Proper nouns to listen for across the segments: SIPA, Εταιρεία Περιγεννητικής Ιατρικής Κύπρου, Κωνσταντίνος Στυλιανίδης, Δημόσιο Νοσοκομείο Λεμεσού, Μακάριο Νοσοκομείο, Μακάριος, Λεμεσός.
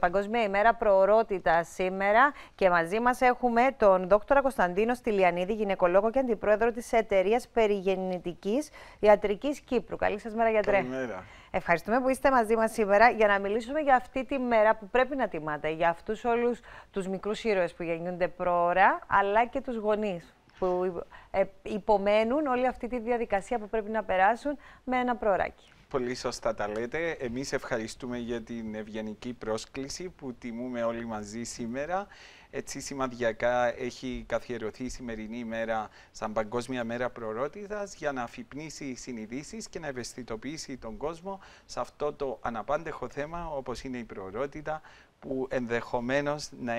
Παγκόσμια ημέρα προορότητα σήμερα και μαζί μας έχουμε τον δόκτορα Κωνσταντίνο Στυλιανίδη, γυναικολόγο και αντιπρόεδρο της Εταιρείας Περιγεννητικής Ιατρικής Κύπρου. Καλή σας μέρα, γιατρέ. Καλημέρα. Ευχαριστούμε που είστε μαζί μας σήμερα για να μιλήσουμε για αυτή τη μέρα που πρέπει να τιμάτε, για αυτούς όλους τους μικρούς ήρωες που γεννιούνται πρόωρα, αλλά και τους γονείς που υπομένουν όλη αυτή τη διαδικασία που πρέπει να περάσουν με ένα προωράκι. Πολύ σωστά τα λέτε. Εμείς ευχαριστούμε για την ευγενική πρόσκληση που τιμούμε όλοι μαζί σήμερα. Έτσι σημαδιακά έχει καθιερωθεί η σημερινή ημέρα σαν Παγκόσμια Μέρα Προορότητας για να αφυπνίσει συνειδήσεις και να ευαισθητοποιήσει τον κόσμο σε αυτό το αναπάντεχο θέμα όπως είναι η προορότητα, που ενδεχομένως να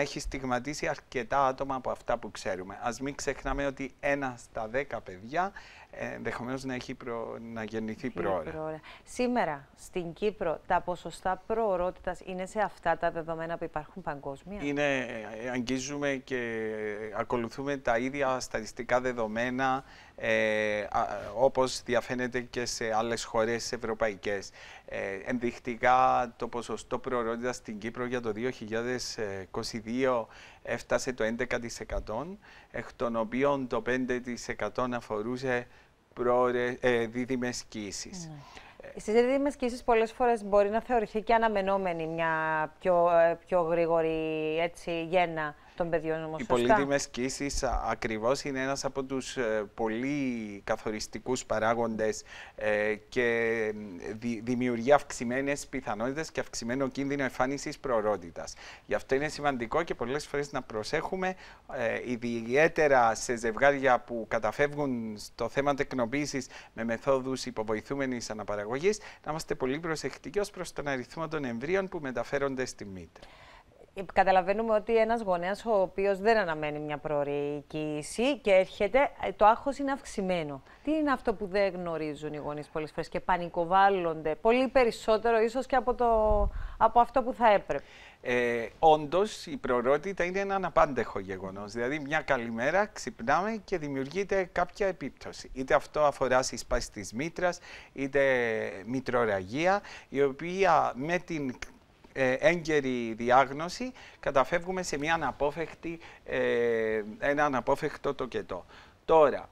έχει στιγματίσει αρκετά άτομα από αυτά που ξέρουμε. Ας μην ξεχνάμε ότι 1 στα 10 παιδιά ενδεχομένως να γεννηθεί προώρα. Σήμερα στην Κύπρο τα ποσοστά προορότητας είναι σε αυτά τα δεδομένα που υπάρχουν παγκόσμια. Είναι, αγγίζουμε και ακολουθούμε τα ίδια στατιστικά δεδομένα όπως διαφαίνεται και σε άλλες χώρες ευρωπαϊκές. Ενδεικτικά το ποσοστό προορότητας στην Κύπρο για το 2022 έφτασε το 11%, εκ των οποίων το 5% αφορούσε δίδυμες κύσεις. Στις δίδυμες κύσεις πολλές φορές μπορεί να θεωρηθεί και αναμενόμενη μια πιο γρήγορη γέννα των παιδιών, όμως. Οι πολύδυμες κύσεις ακριβώς είναι ένας από τους πολύ καθοριστικούς παράγοντες και δημιουργεί αυξημένες πιθανότητες και αυξημένο κίνδυνο εμφάνισης προορότητας. Γι' αυτό είναι σημαντικό και πολλές φορές να προσέχουμε, ιδιαίτερα σε ζευγάρια που καταφεύγουν στο θέμα τεκνοποίησης με μεθόδους υποβοηθούμενης αναπαραγωγής, να είμαστε πολύ προσεκτικοί ως προς τον αριθμό των εμβρίων που μεταφέρονται στη μήτρα. Καταλαβαίνουμε ότι ένας γονέας ο οποίος δεν αναμένει μια προωρή κύηση και έρχεται, το άγχος είναι αυξημένο. Τι είναι αυτό που δεν γνωρίζουν οι γονείς πολλές φορές και πανικοβάλλονται πολύ περισσότερο ίσως και από αυτό που θα έπρεπε? Όντως η προορότητα είναι ένα αναπάντεχο γεγονός. Δηλαδή μια καλή μέρα ξυπνάμε και δημιουργείται κάποια επίπτωση. Είτε αυτό αφορά σύσπαση της μήτρας, είτε μητροραγία, η οποία με την έγκαιρη διάγνωση καταφεύγουμε σε μια ένα αναπόφευκτο τοκετό. Τώρα,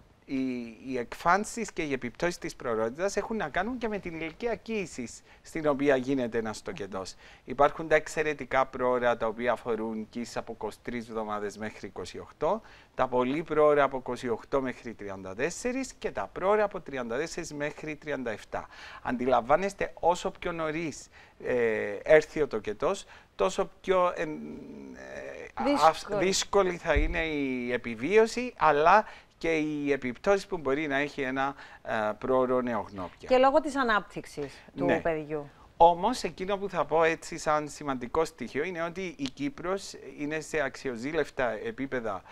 οι εκφάνσεις και οι επιπτώσεις της προορότητας έχουν να κάνουν και με την ηλικία κύησης στην οποία γίνεται ένας τοκετός. Υπάρχουν τα εξαιρετικά πρόωρα τα οποία αφορούν κύησεις από 23 εβδομάδες μέχρι 28, τα πολύ πρόωρα από 28 μέχρι 34 και τα πρόωρα από 34 μέχρι 37. Αντιλαμβάνεστε, όσο πιο νωρίς έρθει ο τοκετός, τόσο πιο δύσκολη θα είναι η επιβίωση, αλλά και οι επιπτώσεις που μπορεί να έχει ένα πρόωρο νεογνώπια. Και λόγω της ανάπτυξης του παιδιού. Όμως, εκείνο που θα πω έτσι σαν σημαντικό στοιχείο είναι ότι η Κύπρος είναι σε αξιοζήλευτα επίπεδα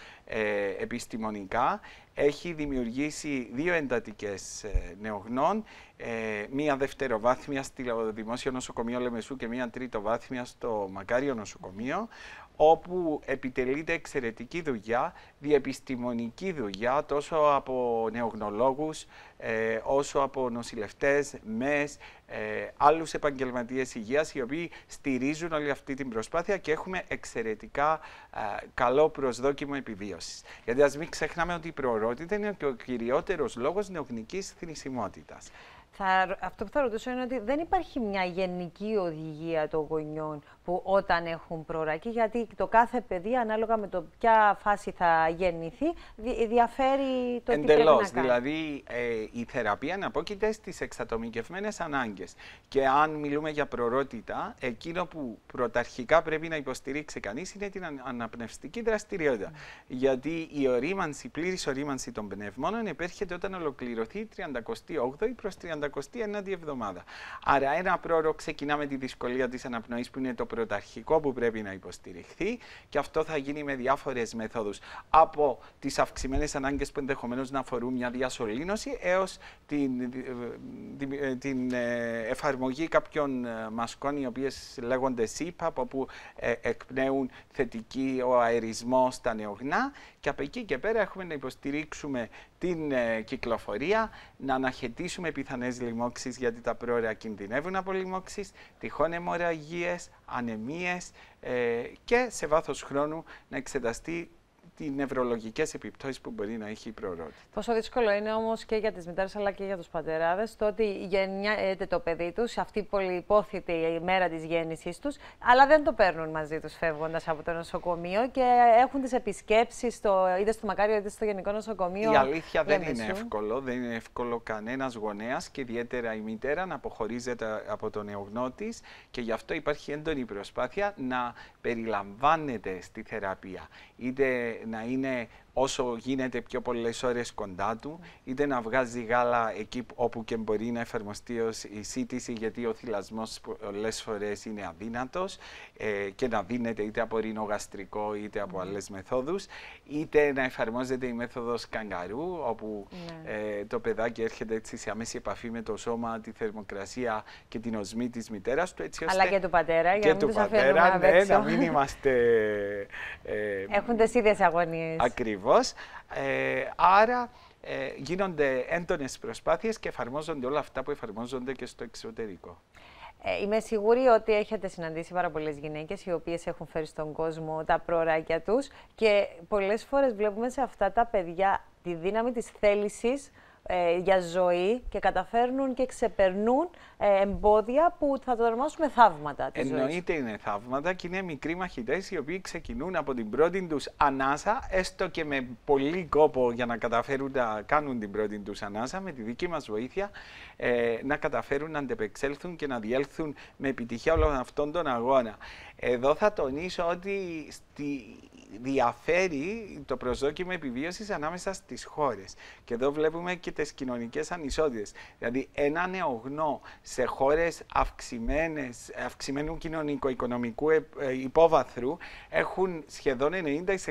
επιστημονικά. Έχει δημιουργήσει 2 εντατικές νεογνών, μία δευτεροβάθμια στο Δημόσιο Νοσοκομείο Λεμεσού και μία τριτοβάθμια στο Μακάριο Νοσοκομείο, όπου επιτελείται εξαιρετική δουλειά, διεπιστημονική δουλειά, τόσο από νεογνολόγους, όσο από νοσηλευτές, μες, άλλους επαγγελματίες υγείας, οι οποίοι στηρίζουν όλη αυτή την προσπάθεια και έχουμε εξαιρετικά καλό προσδόκιμο επιβίωσης. Γιατί ας μην ξεχνάμε ότι η προορότητα είναι και ο κυριότερος λόγος νεογνικής θνησιμότητας. Αυτό που θα ρωτήσω είναι ότι δεν υπάρχει μια γενική οδηγία των γονιών που όταν έχουν προωράκι, γιατί το κάθε παιδί ανάλογα με το ποια φάση θα γεννηθεί διαφέρει το τι πρέπει να κάνει. Δηλαδή η θεραπεία αναπόκειται στις εξατομικευμένες ανάγκες. Και αν μιλούμε για προορότητα, εκείνο που πρωταρχικά πρέπει να υποστηρίξει κανείς είναι την αναπνευστική δραστηριότητα. Γιατί η πλήρης ορίμανση των πνευμόνων επέρχεται όταν ολοκληρωθεί η 38η προς 39η εβδομάδα. Άρα ένα πρόωρο ξεκινά με τη δυσκολία της αναπνοής, που είναι το πρωταρχικό που πρέπει να υποστηριχθεί, και αυτό θα γίνει με διάφορες μεθόδους. Από τις αυξημένες ανάγκες που ενδεχομένως να αφορούν μια διασωλήνωση έως την εφαρμογή κάποιων μασκών, οι οποίες λέγονται SIPA, από όπου εκπνέουν θετική ο αερισμός στα νεογνά, Και από εκεί και πέρα έχουμε να υποστηρίξουμε την κυκλοφορία, να αναχαιτήσουμε πιθανές λοιμώξεις, γιατί τα πρόωρα κινδυνεύουν από λοιμώξεις, τυχόν αιμορραγίες, ανεμίες και σε βάθος χρόνου να εξεταστεί τις νευρολογικές επιπτώσεις που μπορεί να έχει η προορότητα. Πόσο δύσκολο είναι όμως και για τις μητέρες αλλά και για τους πατεράδες το ότι γεννιέται το παιδί τους, αυτή η πολυυπόθητη ημέρα της γέννησής τους, αλλά δεν το παίρνουν μαζί τους φεύγοντας από το νοσοκομείο και έχουν τις επισκέψεις είτε στο Μακάριο είτε στο Γενικό Νοσοκομείο. Η αλήθεια Λεμεσού. Δεν είναι εύκολο, δεν είναι εύκολο κανένας γονέας και ιδιαίτερα η μητέρα να αποχωρίζεται από τον νεογνώ της και γι' αυτό υπάρχει έντονη προσπάθεια να περιλαμβάνεται στη θεραπεία. Είτε να είναι όσο γίνεται πιο πολλές ώρες κοντά του, είτε να βγάζει γάλα εκεί όπου και μπορεί να εφαρμοστεί ως η σύντηση, γιατί ο θυλασμός πολλές φορές είναι αδύνατος και να δίνεται είτε από ρινογαστρικό είτε από άλλες μεθόδους, είτε να εφαρμόζεται η μέθοδος καγκαρού, όπου το παιδάκι έρχεται έτσι σε αμέση επαφή με το σώμα, τη θερμοκρασία και την οσμή της μητέρας του, έτσι ώστε αλλά και του πατέρα, για να μην τους αφαιρούμε να μην είμαστε... Έχουν τις ίδιες αγωνίες. Ακριβώς. Άρα γίνονται έντονες προσπάθειες και εφαρμόζονται όλα αυτά που εφαρμόζονται και στο εξωτερικό. Είμαι σίγουρη ότι έχετε συναντήσει πάρα πολλές γυναίκες οι οποίες έχουν φέρει στον κόσμο τα προωράκια τους και πολλές φορές βλέπουμε σε αυτά τα παιδιά τη δύναμη της θέλησης για ζωή και καταφέρνουν και ξεπερνούν εμπόδια που θα το ονομάσουμε θαύματα της ζωής. Εννοείται είναι θαύματα και είναι μικροί μαχητές οι οποίοι ξεκινούν από την πρώτη τους ανάσα, έστω και με πολύ κόπο για να καταφέρουν να κάνουν την πρώτη τους ανάσα, με τη δική μας βοήθεια να καταφέρουν να αντεπεξέλθουν και να διέλθουν με επιτυχία όλων αυτών των αγώνα. Εδώ θα τονίσω ότι διαφέρει το προσδόκιμο επιβίωσης ανάμεσα στις χώρες. Και εδώ βλέπουμε και τις κοινωνικές ανισότητες. Δηλαδή, ένα νεογνώ σε χώρες αυξημένου κοινωνικο-οικονομικού υπόβαθρου έχουν σχεδόν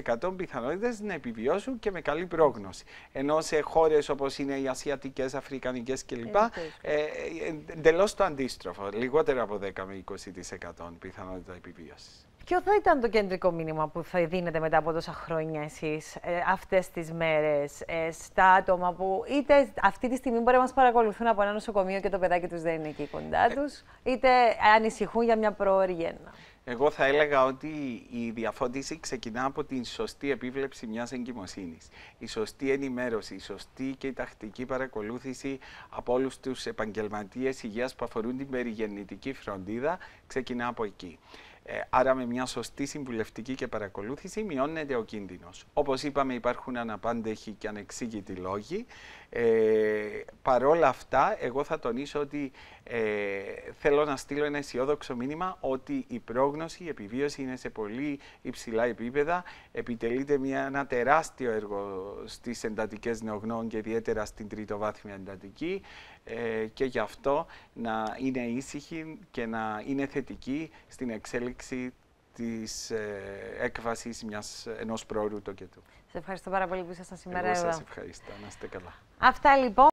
90% πιθανότητες να επιβιώσουν και με καλή πρόγνωση. Ενώ σε χώρες όπως είναι οι ασιατικές, αφρικανικές κλπ. Εντελώς το αντίστροφο. Λιγότερο από 10 με 20% πιθανότητα επιβίωσης. Ποιο θα ήταν το κεντρικό μήνυμα που θα δίνετε μετά από τόσα χρόνια εσείς αυτές τις μέρες στα άτομα που είτε αυτή τη στιγμή μπορεί να μας παρακολουθούν από ένα νοσοκομείο και το παιδάκι τους δεν είναι εκεί κοντά τους, είτε ανησυχούν για μια προώρη γέννα? Εγώ θα έλεγα ότι η διαφώτιση ξεκινά από την σωστή επίβλεψη μιας εγκυμοσύνης. Η σωστή ενημέρωση, η σωστή και η τακτική παρακολούθηση από όλους τους επαγγελματίες υγείας που αφορούν την περιγεννητική φροντίδα ξεκινά από εκεί. Άρα με μια σωστή συμβουλευτική και παρακολούθηση μειώνεται ο κίνδυνος. Όπως είπαμε, υπάρχουν αναπάντεχοι και ανεξήγητοι λόγοι. Παρόλα αυτά, εγώ θα τονίσω ότι θέλω να στείλω ένα αισιόδοξο μήνυμα ότι η πρόγνωση, η επιβίωση είναι σε πολύ υψηλά επίπεδα. Επιτελείται ένα τεράστιο έργο στις εντατικές νεογνών και ιδιαίτερα στην τριτοβάθμια εντατική και γι' αυτό να είναι ήσυχοι και να είναι θετικοί στην εξέλιξη της έκβασης ενός προώρου τοκετού. Σας ευχαριστώ πάρα πολύ που ήσασταν σήμερα εδώ. Εγώ σας ευχαριστώ. Να είστε καλά. Αυτά λοιπόν.